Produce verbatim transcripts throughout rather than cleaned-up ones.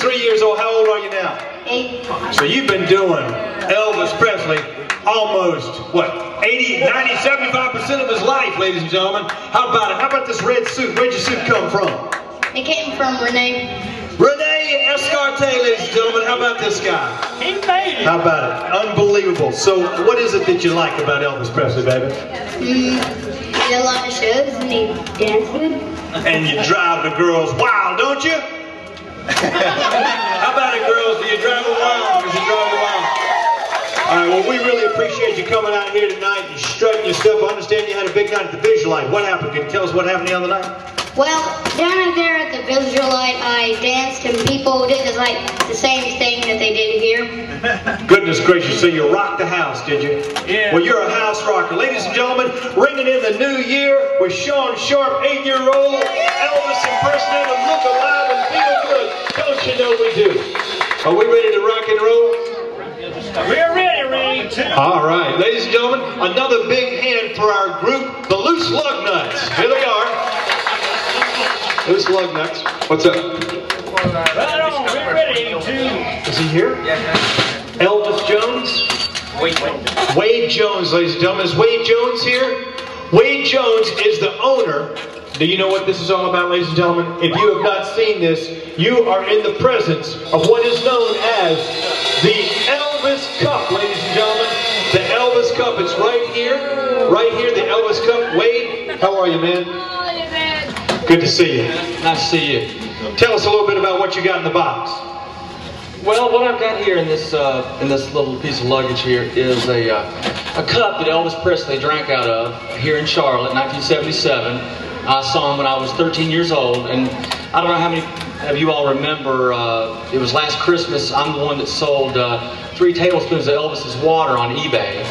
three years old. How old are you now? Eight. So you've been doing Elvis Presley almost, what, eighty, ninety, seventy-five percent of his life, ladies and gentlemen. How about it? How about this red suit? Where'd your suit come from? It came from Rene. Rene Escarcha, ladies and gentlemen. How about this guy? He made it. How about it? Unbelievable. So what is it that you like about Elvis Presley, baby? Mm, he did a lot of shows and he danced good. And you drive the girls wild, don't you? How about it, girls? Do you drive them wild? Because you drive them wild. All right, well, we really appreciate you coming out here tonight and strutting your stuff. I understand you had a big night at the Visualite. What happened? Can you tell us what happened the other night? Well, down there at the Visualite, I danced, and people did like the same thing that they did here. Goodness gracious, so you rocked the house, did you? Yeah. Well, you're a house rocker. Ladies and gentlemen, ringing in the new year with Sean Sharp, eight-year-old, Elvis impersonator, look alive and feel good. Don't you know we do? Are we ready to rock and roll? We're ready, Ray. All right, ladies and gentlemen, another big hand for our group, the Loose Lugnuts. Here they are. Loose Lugnuts. What's up? Right on, we're ready to... Is he here? Yeah. Elvis Jones? Wade Jones. Wade Jones, ladies and gentlemen. Is Wade Jones here? Wade Jones is the owner. Do you know what this is all about, ladies and gentlemen? If you have not seen this, you are in the presence of what is known as the Elvis Cup, ladies and gentlemen. The Elvis Cup. It's right here. Right here, the Elvis Cup. Wade, how are you, man? Good to see you. Nice to see you. Tell us a little bit about what you got in the box. Well, what I've got here in this uh, in this little piece of luggage here is a uh, a cup that Elvis Presley drank out of here in Charlotte, nineteen seventy-seven. I saw him when I was thirteen years old, and I don't know how many of you all remember. Uh, it was last Christmas. I'm the one that sold uh, three tablespoons of Elvis's water on eBay.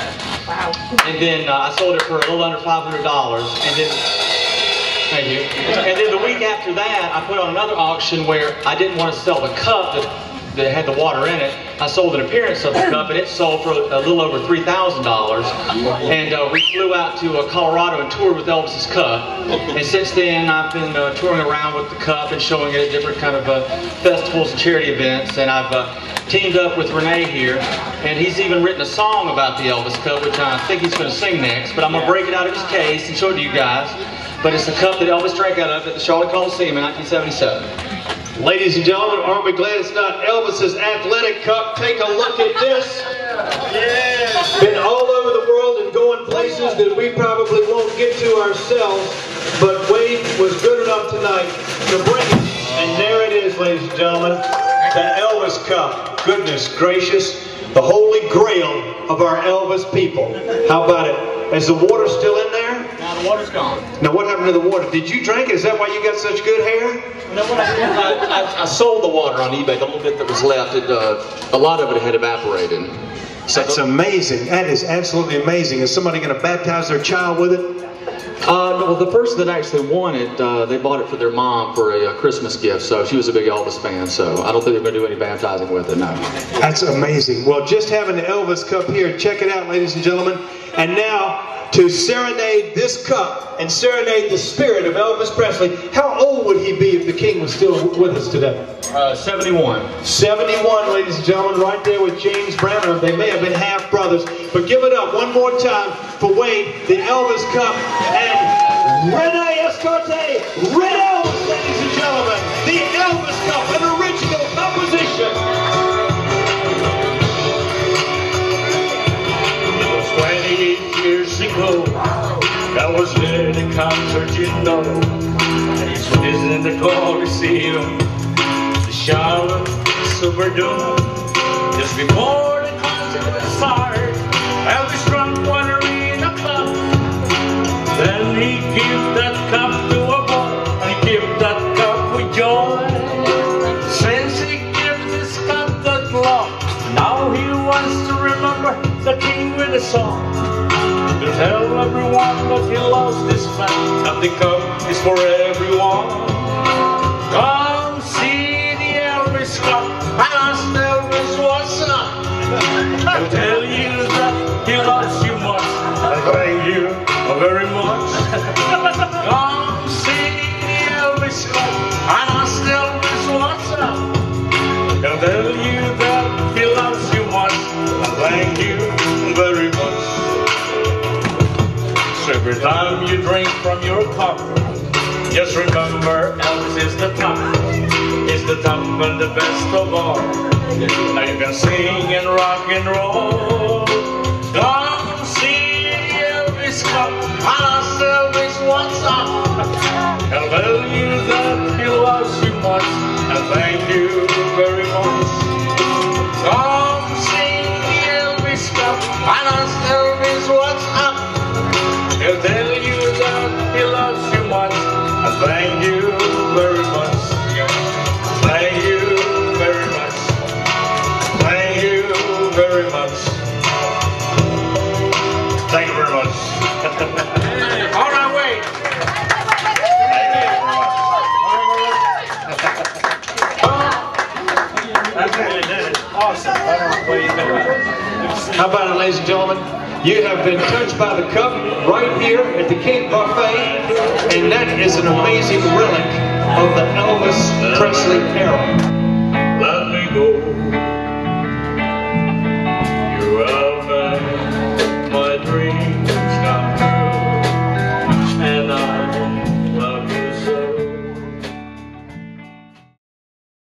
Wow. And then uh, I sold it for a little under five hundred dollars, and then. Thank you. And then the week after that, I put on another auction where I didn't want to sell the cup that, that had the water in it. I sold an appearance of the cup, and it sold for a little over three thousand dollars. And uh, we flew out to uh, Colorado and toured with Elvis's Cup. And since then, I've been uh, touring around with the cup and showing it at different kind of uh, festivals and charity events. And I've uh, teamed up with Rene here, and he's even written a song about the Elvis Cup, which I think he's going to sing next. But I'm going to break it out of his case and show it to you guys. But it's the cup that Elvis drank out of at the Charlotte Coliseum in nineteen seventy-seven. Ladies and gentlemen, aren't we glad it's not Elvis's athletic cup? Take a look at this. Yeah. Been all over the world and going places that we probably won't get to ourselves. But Wade was good enough tonight to bring it. And there it is, ladies and gentlemen, the Elvis Cup. Goodness gracious, the holy grail of our Elvis people. How about it? Is the water still in there? The water's gone. Now what happened to the water? Did you drink it? Is that why you got such good hair? No, what I did, I, I, I sold the water on eBay. The little bit that was left, it, uh, a lot of it had evaporated. So that's amazing. That is absolutely amazing. Is somebody going to baptize their child with it? Uh, well, the person that actually won it, uh, they bought it for their mom for a, a Christmas gift, so she was a big Elvis fan, so I don't think they're going to do any baptizing with it, no. That's amazing. Well, just having the Elvis Cup here, check it out, ladies and gentlemen. And now, to serenade this cup and serenade the spirit of Elvis Presley. How old would he be if the king was still with us today? Uh, seventy-one. seventy-one, ladies and gentlemen, right there with James Branham. They may have been half brothers, but give it up one more time for Wade, the Elvis Cup, and Rene Escarcha, Red Elvis, ladies and gentlemen, the Elvis Cup, an original composition. Years ago, I was at a concert, you know, and it was in the Coliseum, the Charlotte Superdome. Just before the concert started, Elvis drunk water in a cup. Then he gave that cup to a boy, and he gave that cup with joy. Since he gave this cup that love, now he wants to remember the king with a song. To tell everyone that he loves this man, that the cup is for everyone. Come see the Elvis Cup, and ask Elvis what's up. He'll tell you that he loves you much, and thank you very much. Come see the Elvis Cup, and ask Elvis what's up. Every time you drink from your cup, just remember Elvis is the top. He's the top and the best of all. Now you can sing and rock and roll. Come see Elvis Cup, ask Elvis what's up. He'll tell you that he loves you much, and thank you very much. Come see Elvis Cup, and ask Elvis what's up. He'll tell you that he loves you much, and thank you very much. Thank you very much. Thank you very much. Thank you very much. All right, wait. Thank you very much. That's really did it. Awesome. How about it, ladies and gentlemen? You have been touched by the cup right here at the King Buffet, and that is an amazing relic of the Elvis Presley era.